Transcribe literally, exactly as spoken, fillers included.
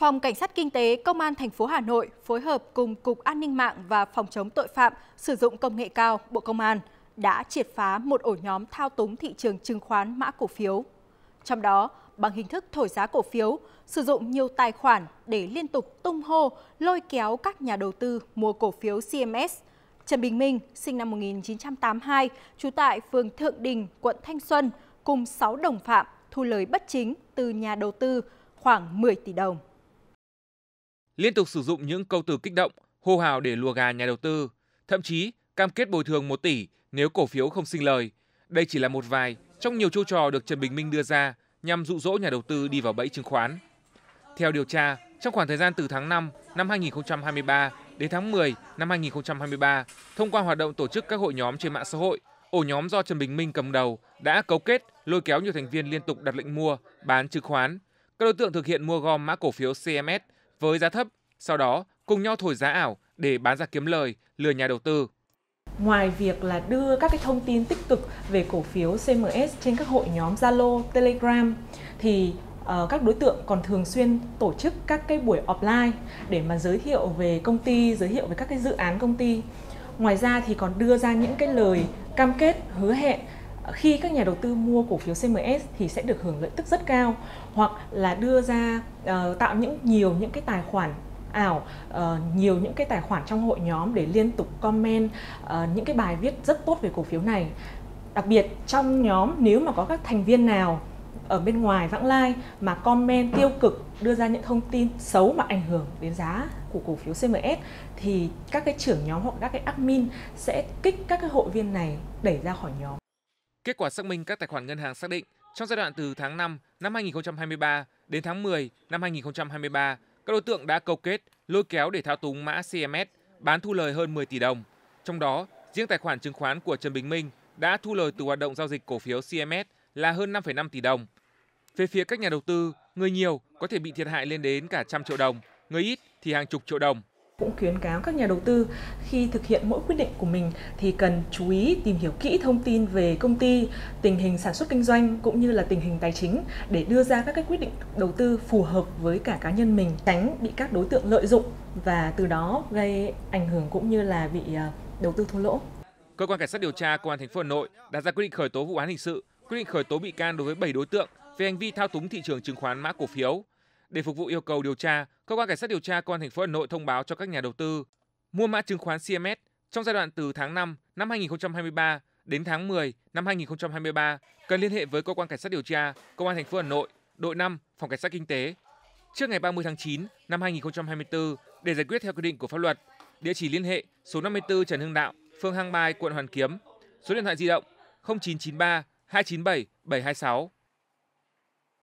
Phòng Cảnh sát Kinh tế Công an thành phố Hà Nội phối hợp cùng Cục An ninh mạng và Phòng chống tội phạm sử dụng công nghệ cao Bộ Công an đã triệt phá một ổ nhóm thao túng thị trường chứng khoán mã cổ phiếu. Trong đó, bằng hình thức thổi giá cổ phiếu, sử dụng nhiều tài khoản để liên tục tung hô, lôi kéo các nhà đầu tư mua cổ phiếu xê em ét. Trần Bình Minh, sinh năm một nghìn chín trăm tám mươi hai, trú tại phường Thượng Đình, quận Thanh Xuân, cùng sáu đồng phạm thu lời bất chính từ nhà đầu tư khoảng mười tỷ đồng. Liên tục sử dụng những câu từ kích động, hô hào để lùa gà nhà đầu tư, thậm chí cam kết bồi thường một tỷ nếu cổ phiếu không sinh lời. Đây chỉ là một vài trong nhiều chiêu trò được Trần Bình Minh đưa ra nhằm dụ dỗ nhà đầu tư đi vào bẫy chứng khoán. Theo điều tra, trong khoảng thời gian từ tháng năm năm hai nghìn không trăm hai mươi ba đến tháng mười năm hai nghìn không trăm hai mươi ba, thông qua hoạt động tổ chức các hội nhóm trên mạng xã hội, ổ nhóm do Trần Bình Minh cầm đầu đã cấu kết lôi kéo nhiều thành viên liên tục đặt lệnh mua, bán chứng khoán. Các đối tượng thực hiện mua gom mã cổ phiếu xê em ét với giá thấp, sau đó cùng nhau thổi giá ảo để bán ra kiếm lời, lừa nhà đầu tư. Ngoài việc là đưa các cái thông tin tích cực về cổ phiếu xê em ét trên các hội nhóm Zalo, Telegram, thì uh, các đối tượng còn thường xuyên tổ chức các cái buổi offline để mà giới thiệu về công ty, giới thiệu về các cái dự án công ty. Ngoài ra thì còn đưa ra những cái lời cam kết, hứa hẹn khi các nhà đầu tư mua cổ phiếu xê em ét thì sẽ được hưởng lợi tức rất cao, hoặc là đưa ra uh, tạo những nhiều những cái tài khoản ảo, uh, nhiều những cái tài khoản trong hội nhóm để liên tục comment uh, những cái bài viết rất tốt về cổ phiếu này. Đặc biệt trong nhóm nếu mà có các thành viên nào ở bên ngoài vãng lai mà comment tiêu cực, đưa ra những thông tin xấu mà ảnh hưởng đến giá của cổ phiếu xê em ét thì các cái trưởng nhóm hoặc các cái admin sẽ kích các cái hội viên này đẩy ra khỏi nhóm. Kết quả xác minh các tài khoản ngân hàng xác định, trong giai đoạn từ tháng năm năm hai nghìn không trăm hai mươi ba đến tháng mười năm hai nghìn không trăm hai mươi ba, các đối tượng đã câu kết, lôi kéo để thao túng mã xê em ét, bán thu lời hơn mười tỷ đồng. Trong đó, riêng tài khoản chứng khoán của Trần Bình Minh đã thu lời từ hoạt động giao dịch cổ phiếu xê em ét là hơn năm phẩy năm tỷ đồng. Về phía các nhà đầu tư, người nhiều có thể bị thiệt hại lên đến cả trăm triệu đồng, người ít thì hàng chục triệu đồng. Cũng khuyến cáo các nhà đầu tư khi thực hiện mỗi quyết định của mình thì cần chú ý tìm hiểu kỹ thông tin về công ty, tình hình sản xuất kinh doanh cũng như là tình hình tài chính để đưa ra các cái quyết định đầu tư phù hợp với cả cá nhân mình, tránh bị các đối tượng lợi dụng và từ đó gây ảnh hưởng cũng như là bị đầu tư thua lỗ. Cơ quan cảnh sát điều tra Công an thành phố Hà Nội đã ra quyết định khởi tố vụ án hình sự, quyết định khởi tố bị can đối với bảy đối tượng về hành vi thao túng thị trường chứng khoán mã cổ phiếu. Để phục vụ yêu cầu điều tra, Cơ quan Cảnh sát điều tra Công an thành phố Hà Nội thông báo cho các nhà đầu tư mua mã chứng khoán xê em ét trong giai đoạn từ tháng năm năm hai nghìn không trăm hai mươi ba đến tháng mười năm hai nghìn không trăm hai mươi ba cần liên hệ với Cơ quan Cảnh sát điều tra Công an thành phố Hà Nội, đội năm, Phòng Cảnh sát Kinh tế trước ngày ba mươi tháng chín năm hai nghìn không trăm hai mươi tư để giải quyết theo quy định của pháp luật. Địa chỉ liên hệ: số năm mươi tư Trần Hưng Đạo, phường Hàng Bài, quận Hoàn Kiếm. Số điện thoại di động: không chín chín ba hai chín bảy bảy hai sáu.